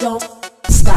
don't stop.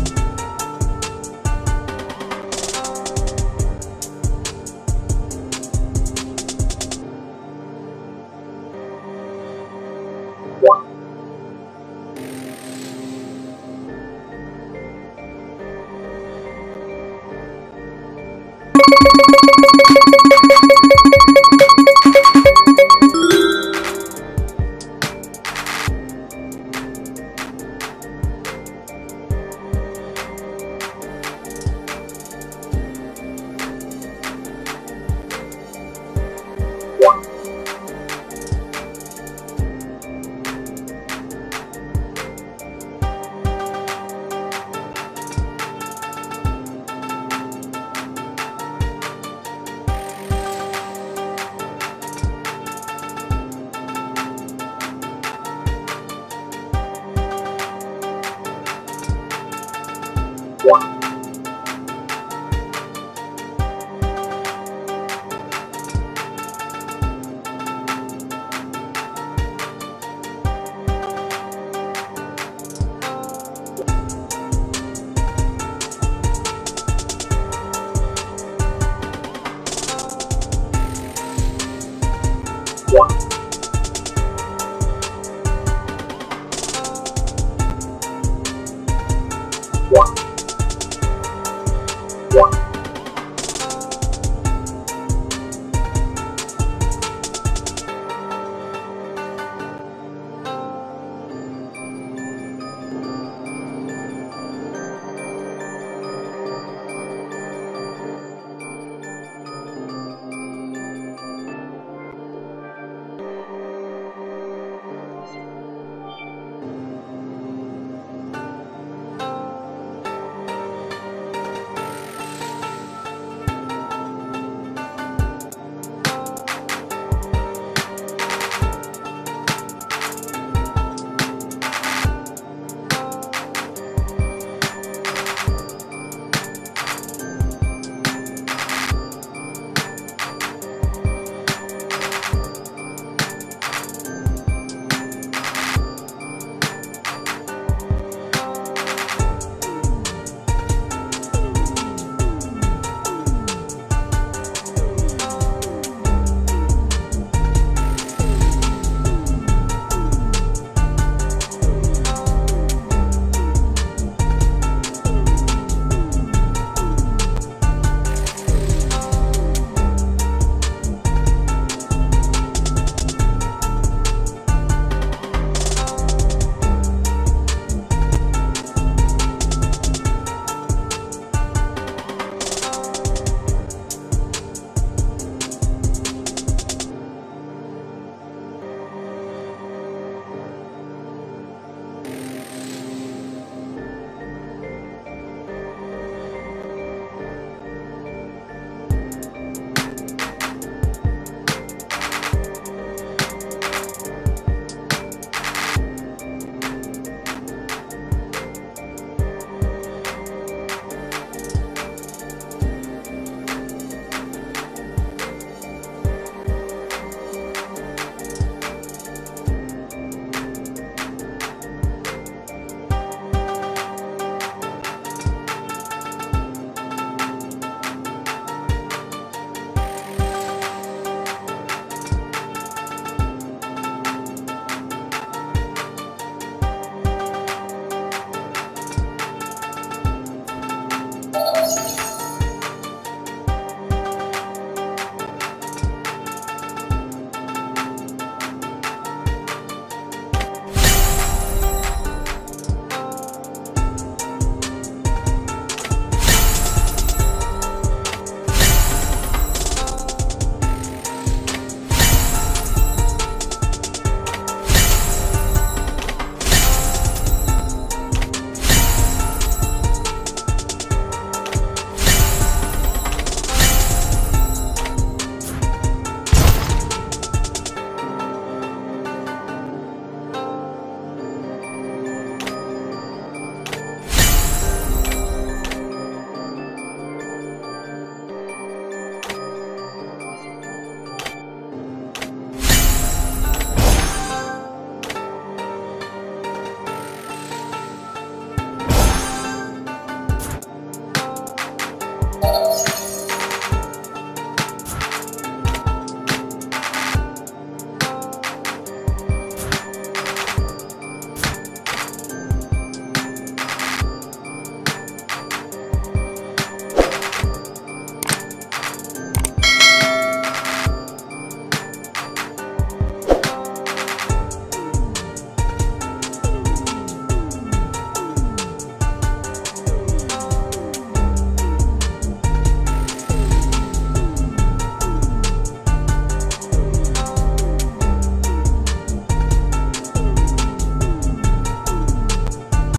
What?